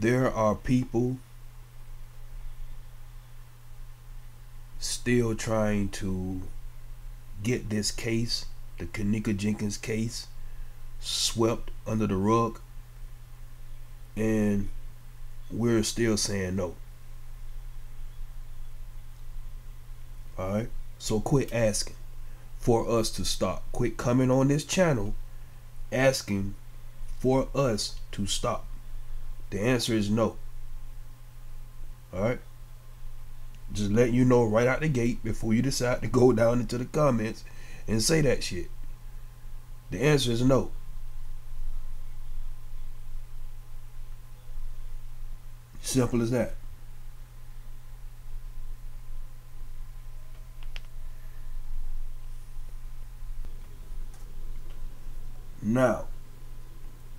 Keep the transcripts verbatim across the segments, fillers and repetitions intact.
there are people still trying to get this case, the Kenneka Jenkins case, swept under the rug, and we're still saying no. All right, so quit asking for us to stop. Quit coming on this channel asking for us to stop. The answer is no. All right, just letting you know right out the gate before you decide to go down into the comments and say that shit. The answer is no. Simple as that. Now,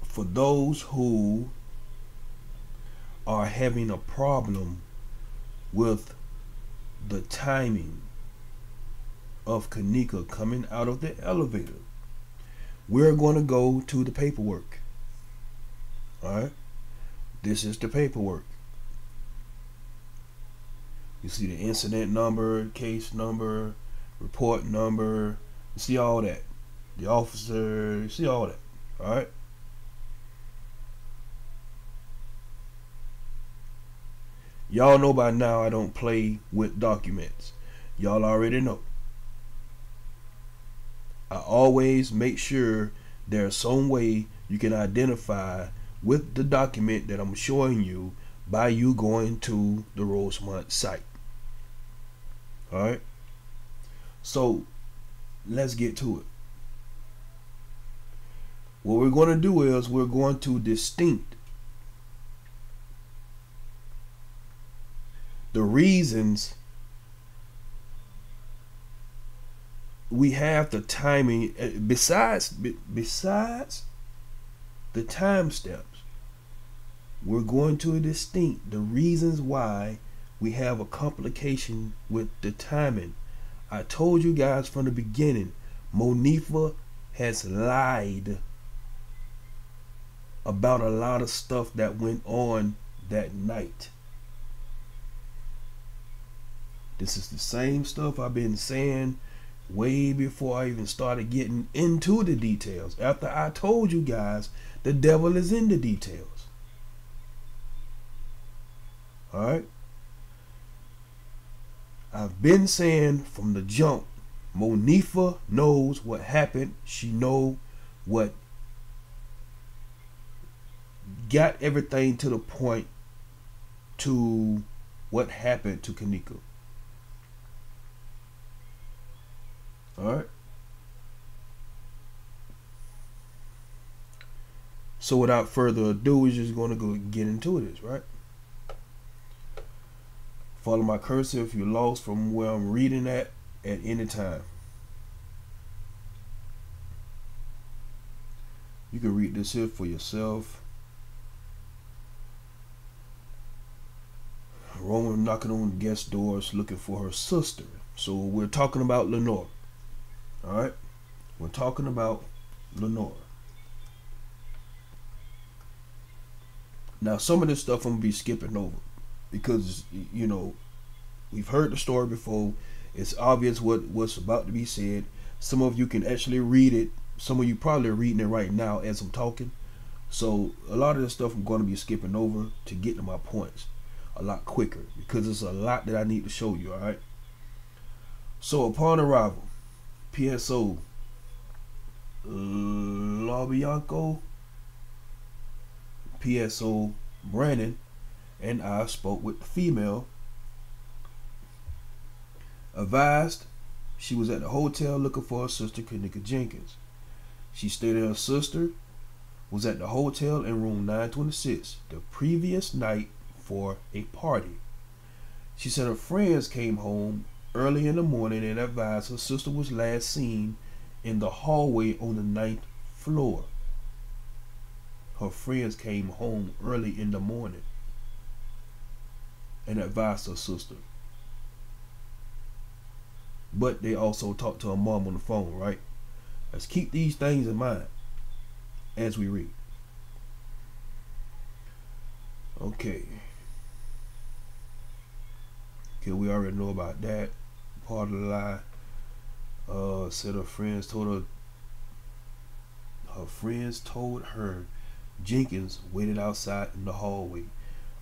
for those who are having a problem with the timing of Kanika coming out of the elevator, we're going to go to the paperwork. Alright? This is the paperwork. You see the incident number, case number, report number. You see all that. The officer, you see all that. Alright? Y'all know by now I don't play with documents. Y'all already know. I always make sure there's some way you can identify with the document that I'm showing you by you going to the Rosemont site. All right. So let's get to it. What we're going to do is we're going to distinct the reasons we have the timing, besides besides the time steps. We're going to distinct the reasons why we have a complication with the timing. I told you guys from the beginning, Monifah has lied about a lot of stuff that went on that night. This is the same stuff I've been saying way before I even started getting into the details. After I told you guys, the devil is in the details. Alright? I've been saying from the jump, Monifah knows what happened. She knows what got everything to the point to what happened to Kanika. All right. So without further ado, we're just going to go get into this, right? Follow my cursor if you're lost from where I'm reading at at any time. You can read this here for yourself. Roman knocking on the guest doors looking for her sister. So we're talking about Lenore. Alright, we're talking about Lenore. Now, some of this stuff I'm going to be skipping over because, you know, we've heard the story before. It's obvious what, what's about to be said. Some of you can actually read it. Some of you probably are reading it right now as I'm talking. So a lot of this stuff I'm going to be skipping over to get to my points a lot quicker because it's a lot that I need to show you. Alright, so upon arrival, P S O LaBianco, P S O Brandon, and I spoke with the female. Advised she was at the hotel looking for her sister Kenneka Jenkins. She stated her sister was at the hotel in room nine twenty-six the previous night for a party. She said her friends came home early in the morning and advised her sister was last seen in the hallway on the ninth floor. Her friends came home early in the morning and advised her sister. But they also talked to her mom on the phone, right? Let's keep these things in mind as we read. Okay. Okay, we already know about that. Part of the lie. Uh, said her friends told her. Her friends told her Jenkins waited outside in the hallway.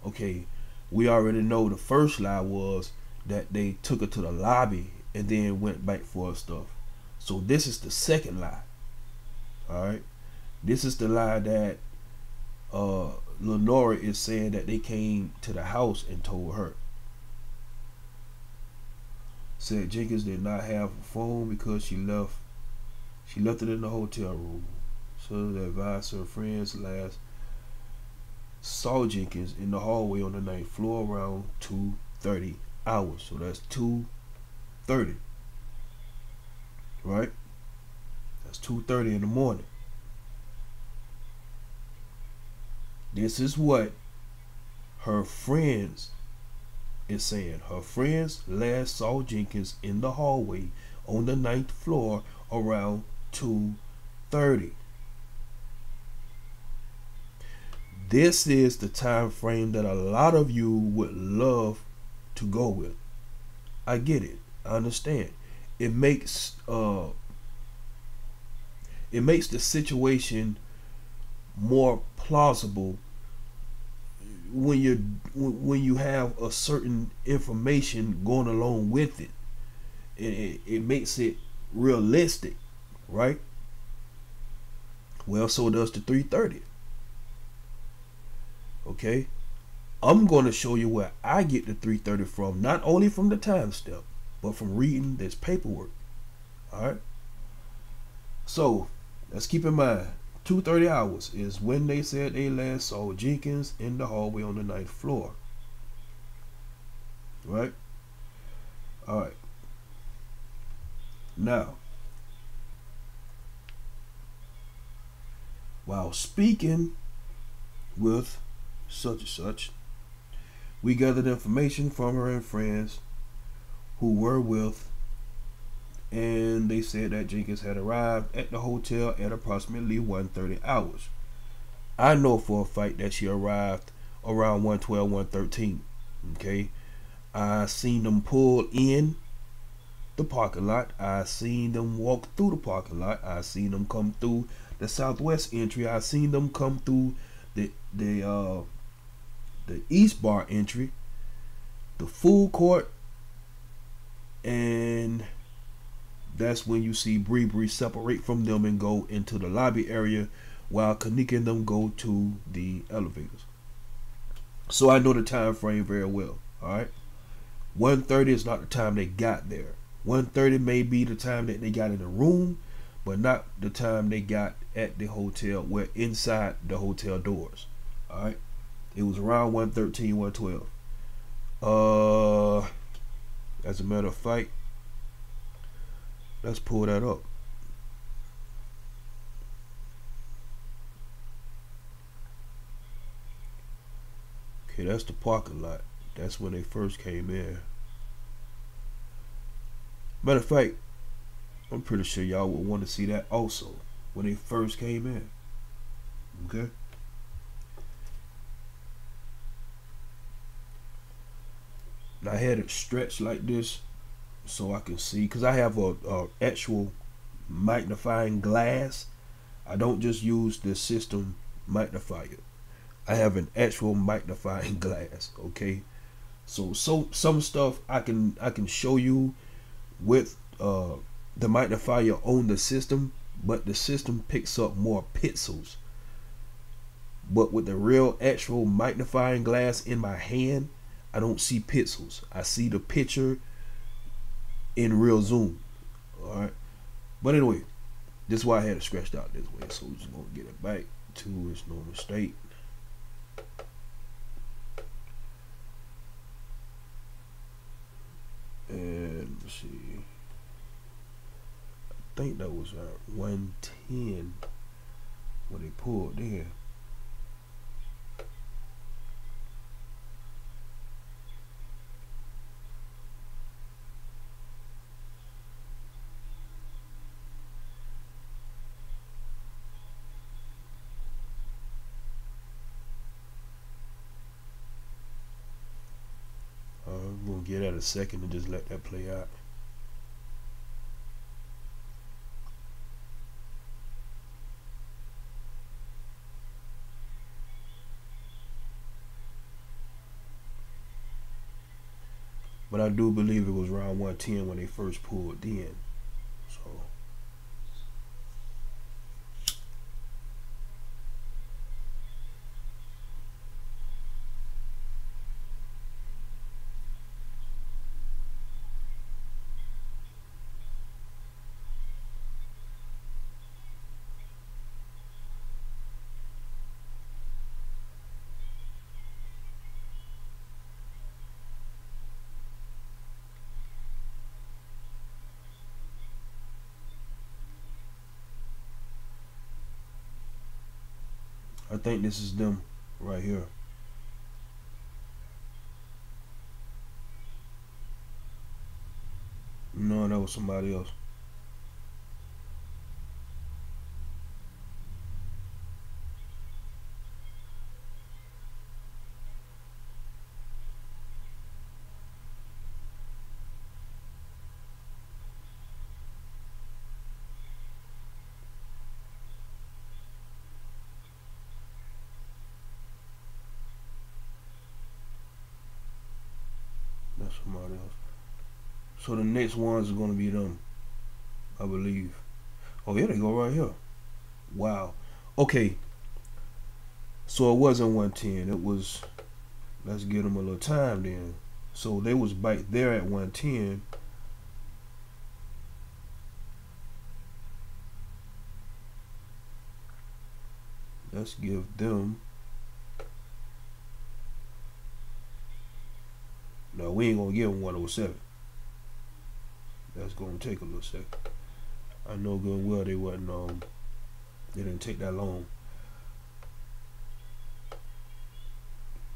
Okay, we already know the first lie was that they took her to the lobby and then went back for her stuff. So this is the second lie. Alright, this is the lie that uh, Lenore is saying, that they came to the house and told her. Said Jenkins did not have a phone because she left she left it in the hotel room. So they advised her friends last saw Jenkins in the hallway on the ninth floor around two thirty hours. So that's two thirty, right? That's two thirty in the morning. This is what her friends is saying. Her friends last saw Jenkins in the hallway on the ninth floor around two thirty. This is the time frame that a lot of you would love to go with. I get it. I understand. It makes uh it makes the situation more plausible when you when you have a certain information going along with it. It, it, it makes it realistic, right? Well, so does the three thirty. Okay, I'm going to show you where I get the three thirty from, not only from the time step, but from reading this paperwork. Alright, so let's keep in mind two thirty hours is when they said they last saw Jenkins in the hallway on the ninth floor. Right? Alright, now while speaking with such and such, we gathered information from her and friends who were with, and they said that Jenkins had arrived at the hotel at approximately one thirty hours. I know for a fact that she arrived around one twelve, one thirteen. Okay, I seen them pull in the parking lot, I seen them walk through the parking lot, I seen them come through the southwest entry, I seen them come through the the uh the east bar entry, the food court, and that's when you see Bree Bree separate from them and go into the lobby area while Kanika and them go to the elevators. So I know the time frame very well. Alright, one thirty is not the time they got there. One thirty may be the time that they got in the room, but not the time they got at the hotel, where inside the hotel doors. Alright, it was around one thirteen, one twelve. Uh, as a matter of fact, let's pull that up. Okay, that's the parking lot. That's when they first came in. Matter of fact, I'm pretty sure y'all would want to see that also, when they first came in. Okay, and I had it stretched like this so I can see, because I have a, a actual magnifying glass. I don't just use the system magnifier. I have an actual magnifying glass. Okay, so so some stuff I can I can show you with uh, the magnifier on the system, but the system picks up more pixels. But with the real actual magnifying glass in my hand, I don't see pixels. I see the picture in real zoom. Alright, but anyway, this is why I had it scratched out this way. So we're just gonna get it back to its normal state. And let's see, I think that was at one ten when they pulled in. give that a second and just let that play out. But I do believe it was round one ten when they first pulled in. So I think this is them right here. No, that was somebody else. Somebody else. So the next ones are going to be them, I believe. Oh, here they go right here. Wow. Okay. So it wasn't one ten. It was, let's give them a little time then. So they was back there at one ten. Let's give them. No, we ain't gonna give him one oh seven. That's gonna take a little second. I know good and well they wasn't um they didn't take that long.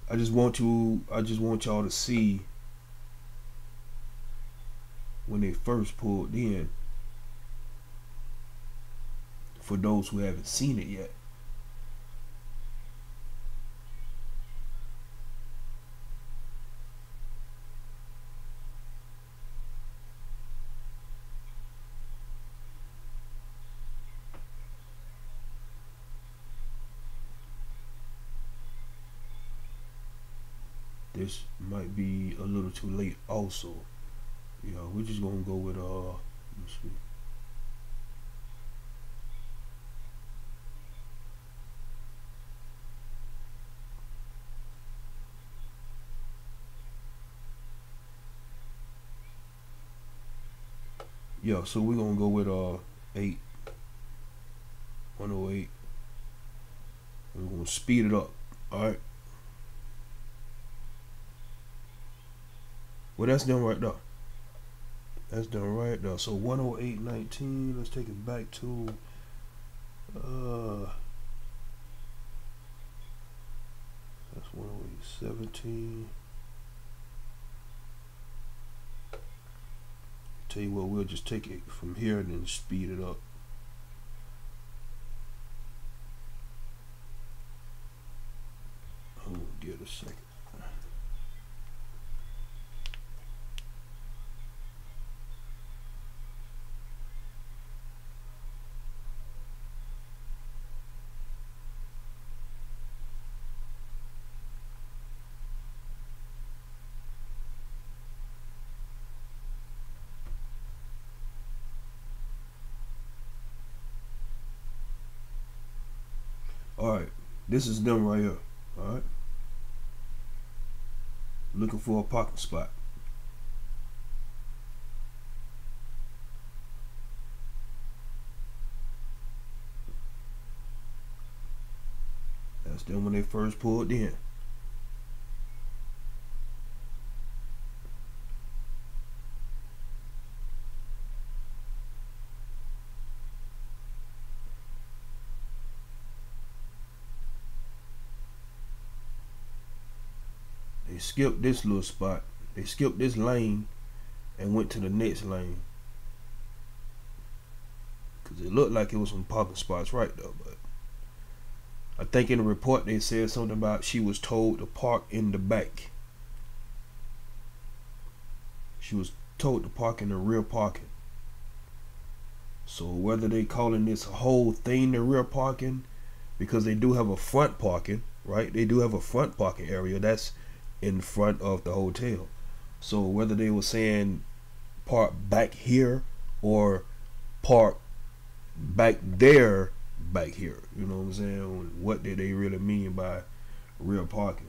I just want to I just want y'all to see when they first pulled in, for those who haven't seen it yet. This might be a little too late also. Yeah, we're just gonna go with uh let's see. Yeah, so we're gonna go with uh eight one oh eight. We're gonna speed it up, alright? Well, that's done right there. That's done right there. So one oh eight nineteen, let's take it back to uh that's one oh eight seventeen. Tell you what, we'll just take it from here and then speed it up. Hold on, give it a second. Alright, this is them right here. Alright. Looking for a parking spot. That's them when they first pulled in. Skipped this little spot. They skipped this lane and went to the next lane, cause it looked like it was some parking spots right there. But I think in the report they said something about she was told to park in the back. She was told to park in the rear parking. So whether they calling this whole thing the rear parking, because they do have a front parking, right? They do have a front parking area that's in front of the hotel. So whether they were saying park back here or park back there, back here, you know what I'm saying? What did they really mean by rear parking?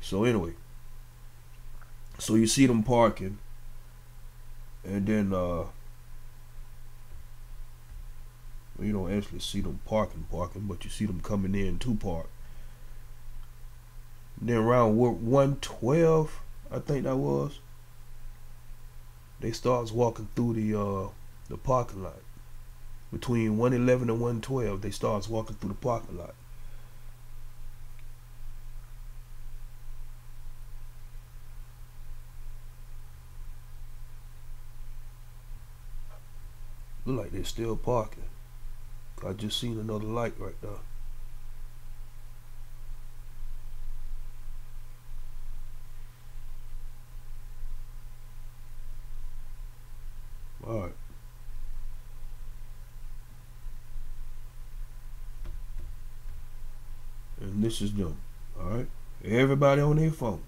So anyway, so you see them parking, and then uh you don't actually see them parking parking, but you see them coming in to park. And then around one twelve, I think that was, they starts walking through the uh the parking lot. Between one eleven and one twelve, they starts walking through the parking lot. Look like they're still parking. I just seen another light right there. Alright. And this is them. Alright. Everybody on their phones.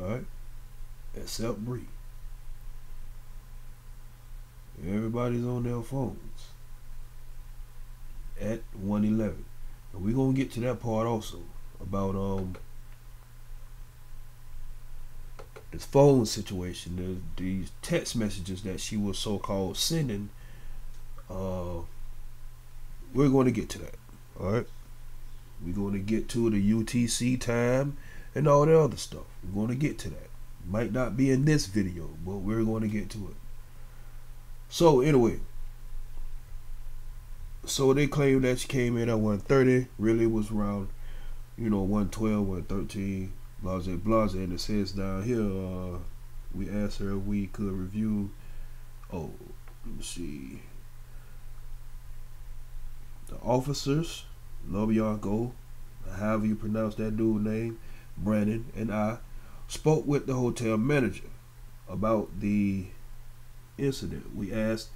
Alright. Except Bree. Everybody's on their phones at one eleven, and we're gonna get to that part also about um this phone situation, the, these text messages that she was so-called sending. Uh, we're going to get to that. All right, we're going to get to the U T C time and all the other stuff. We're going to get to that. Might not be in this video, but we're going to get to it. So anyway, so they claimed that she came in at one thirty, really was around, you know, one twelve, one thirteen, blase, blase. And it says down here, uh, we asked her if we could review, oh, let me see, the officers, Love Yonko, however you pronounce that dude's name, Brandon, and I spoke with the hotel manager about the incident. We asked,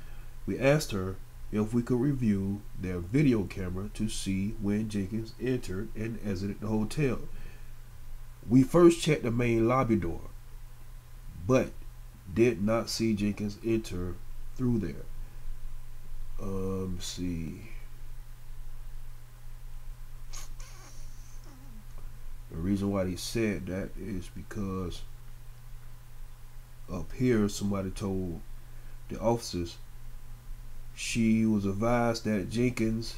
we asked her if we could review their video camera to see when Jenkins entered and exited the hotel. We first checked the main lobby door, but did not see Jenkins enter through there. Um, see, the reason why they said that is because up here somebody told the officers she was advised that Jenkins,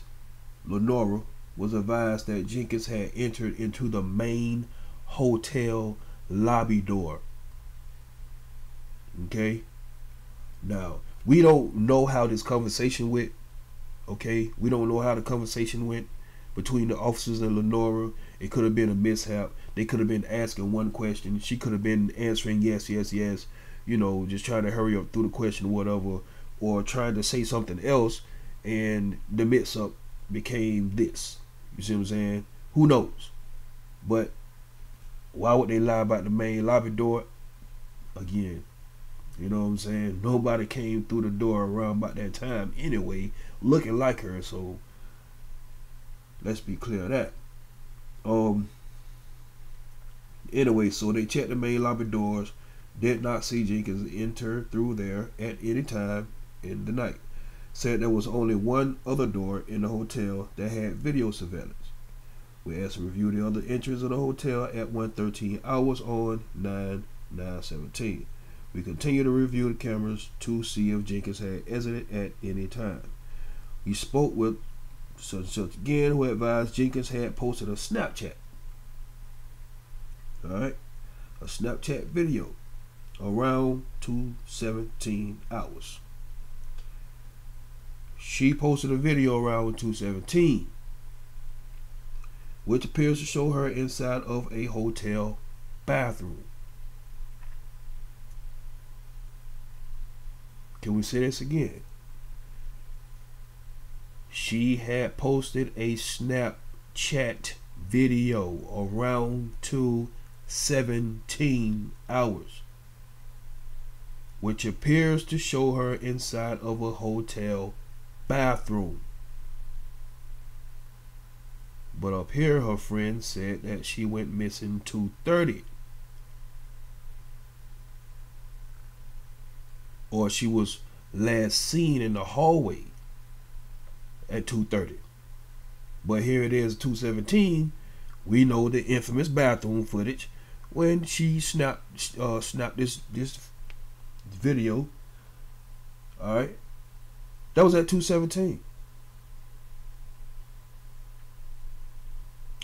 Leonora, was advised that Jenkins had entered into the main hotel lobby door. Okay? Now, we don't know how this conversation went. Okay? We don't know how the conversation went between the officers and Leonora. It could have been a mishap. They could have been asking one question. She could have been answering yes, yes, yes. You know, just trying to hurry up through the question or whatever, or trying to say something else, and the mix-up became this. You see what I'm saying? Who knows? But why would they lie about the main lobby door? Again, you know what I'm saying? Nobody came through the door around about that time anyway, looking like her, so let's be clear of that. Um. Anyway, so they checked the main lobby doors, did not see Jenkins enter through there at any time in the night. Said there was only one other door in the hotel that had video surveillance. We asked to review the other entrance of the hotel at one thirteen hours on nine nine seventeen. We continue to review the cameras to see if Jenkins had exited at any time. We spoke with such and such again, who advised Jenkins had posted a Snapchat. Alright, a Snapchat video around two seventeen hours. She posted a video around two seventeen, which appears to show her inside of a hotel bathroom. Can we say this again? She had posted a Snapchat video around two seventeen hours. which appears to show her inside of a hotel bathroom. But up here, her friend said that she went missing two thirty. Or she was last seen in the hallway at two thirty. But here it is, two seventeen. We know the infamous bathroom footage when she snapped, uh, snapped this this video. All right, that was at two seventeen.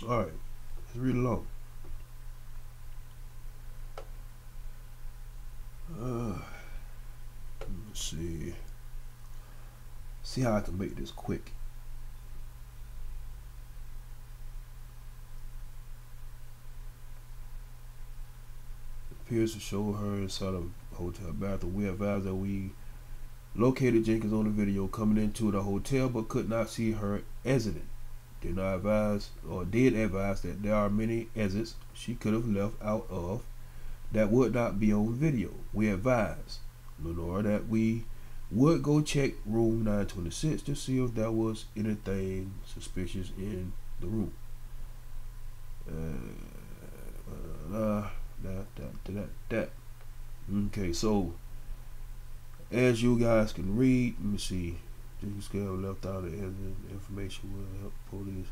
All right, let's read along. Uh, let me see. See how I can make this quick. Appears to show her inside of a hotel bathroom. We advise that we located Jenkins on the video coming into the hotel, but could not see her exiting. Did not advise, or did advise, that there are many exits she could have left out of that would not be on video. We advise, Lenore, that we would go check room nine twenty-six to see if there was anything suspicious in the room. Uh, uh, That, that, that, that. Okay, so as you guys can read, let me see. Jenkins scale left out the information will help police.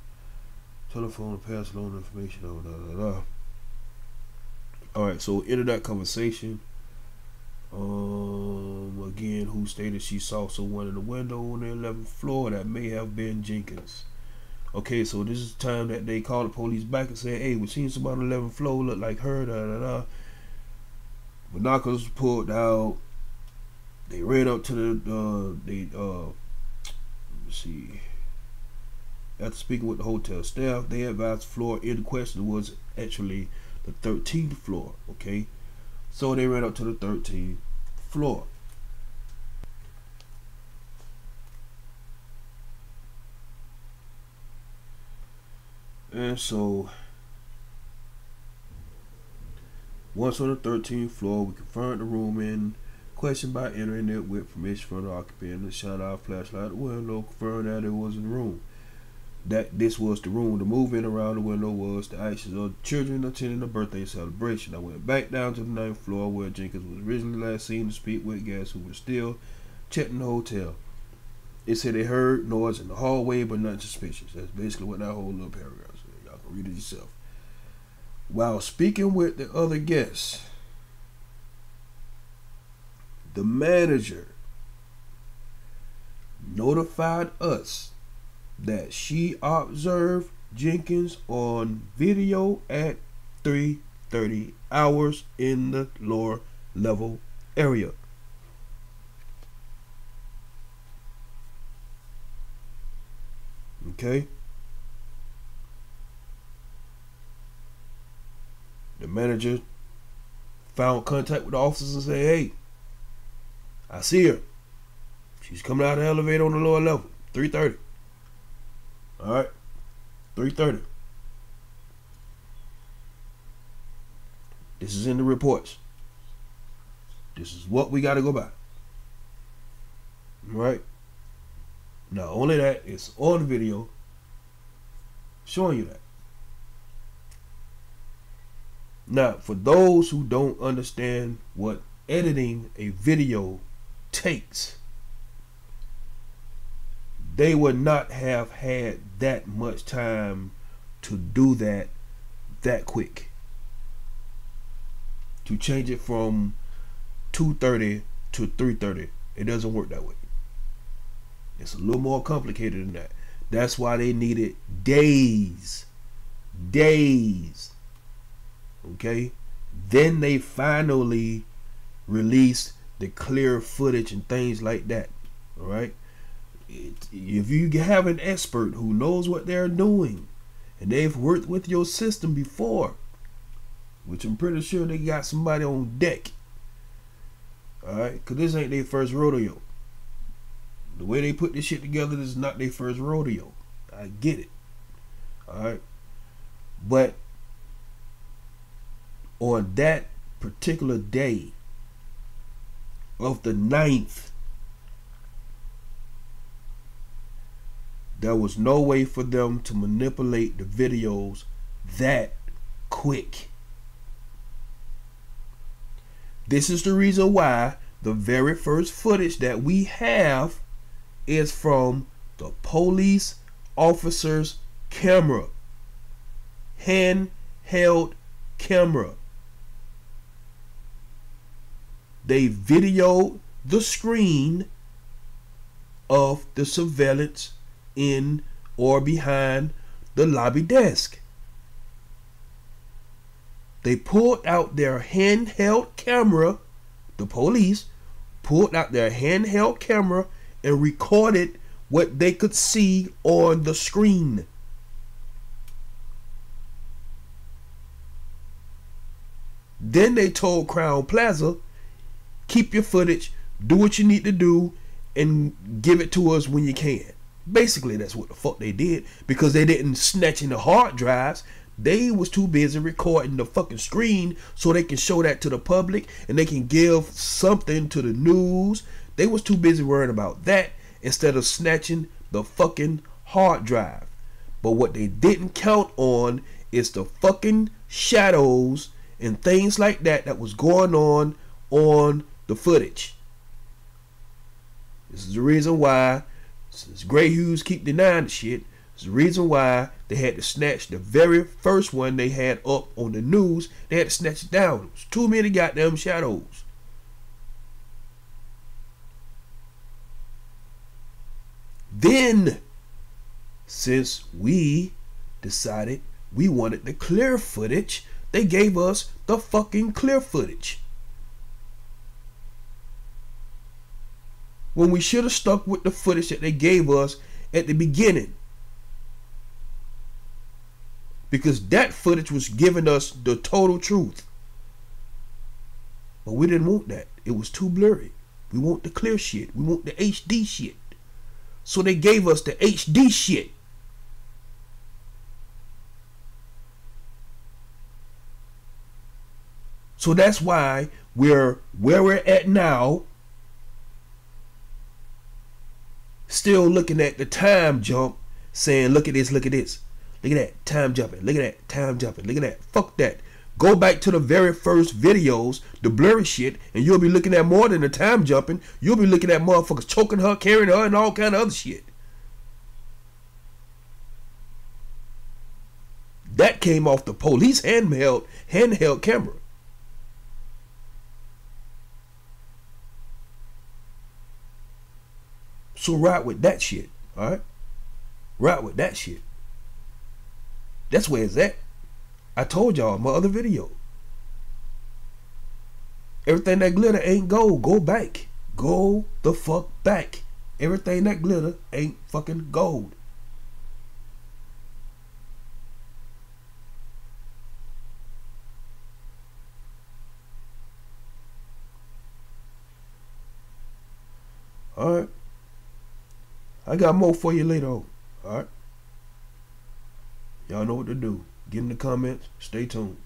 Telephone pass along information. Oh, da, da, da. All right, so end of that conversation. Um, again, who stated she saw someone in the window on the eleventh floor that may have been Jenkins. Okay, so this is the time that they called the police back and said, hey, we seen somebody on the eleventh floor, look like her, da da da. Binoculars pulled out. They ran up to the, uh, they, uh, let me see. After speaking with the hotel staff, they advised the floor in question was actually the thirteenth floor, okay? So they ran up to the thirteenth floor. And so, once on the thirteenth floor, we confirmed the room in question by entering it with permission from the occupant and shot our flashlight at the window, confirmed that it was the room. That this was the room. The moving around the window was the actions of the children attending the birthday celebration. I went back down to the ninth floor where Jenkins was originally last seen to speak with guests who were still checking the hotel. It said they heard noise in the hallway, but nothing suspicious. That's basically what that whole little paragraph. Read it yourself. While speaking with the other guests, the manager notified us that she observed Jenkins on video at three thirty hours in the lower level area. Okay. The manager found contact with the officers and said, hey, I see her. She's coming out of the elevator on the lower level, three thirty. All right, three thirty. This is in the reports. This is what we got to go by. All right. Not only that, it's on video showing you that. Now, for those who don't understand what editing a video takes, they would not have had that much time to do that that quick. To change it from two thirty to three thirty, it doesn't work that way. It's a little more complicated than that. That's why they needed days, days. Okay, then they finally released the clear footage and things like that. All right, it, if you have an expert who knows what they're doing and they've worked with your system before, which I'm pretty sure they got somebody on deck, all right, because this ain't their first rodeo. The way they put this shit together, this is not their first rodeo. I get it. All right, but on that particular day, of the ninth, there was no way for them to manipulate the videos that quick. This is the reason why the very first footage that we have is from the police officer's camera, handheld camera. They videoed the screen of the surveillance in or behind the lobby desk. They pulled out their handheld camera, the police pulled out their handheld camera and recorded what they could see on the screen. Then they told Crowne Plaza, keep your footage, do what you need to do, and give it to us when you can. Basically, that's what the fuck they did, because they didn't snatch in the hard drives. They was too busy recording the fucking screen so they can show that to the public and they can give something to the news. They was too busy worrying about that instead of snatching the fucking hard drive. But what they didn't count on is the fucking shadows and things like that that was going on on the footage. This is the reason why, since Gray Hughes keep denying the shit, it's the reason why they had to snatch the very first one they had up on the news. They had to snatch it down. It was too many goddamn shadows. Then, since we decided we wanted the clear footage, they gave us the fucking clear footage. When we should have stuck with the footage that they gave us at the beginning. Because that footage was giving us the total truth. But we didn't want that. It was too blurry. We want the clear shit. We want the H D shit. So they gave us the H D shit. So that's why we're where we're at now. Still looking at the time jump. Saying look at this, look at this. Look at that, time jumping. Look at that, time jumping. Look at that. Fuck that. Go back to the very first videos, the blurry shit, and you'll be looking at more than the time jumping. You'll be looking at motherfuckers choking her, carrying her, and all kind of other shit. That came off the police handheld, handheld camera. So ride with that shit, all right? Ride with that shit. That's where it's at. I told y'all in my other video. Everything that glitter ain't gold. Go back. Go the fuck back. Everything that glitter ain't fucking gold. Alright. I got more for you later on. Alright. Y'all know what to do. Get in the comments. Stay tuned.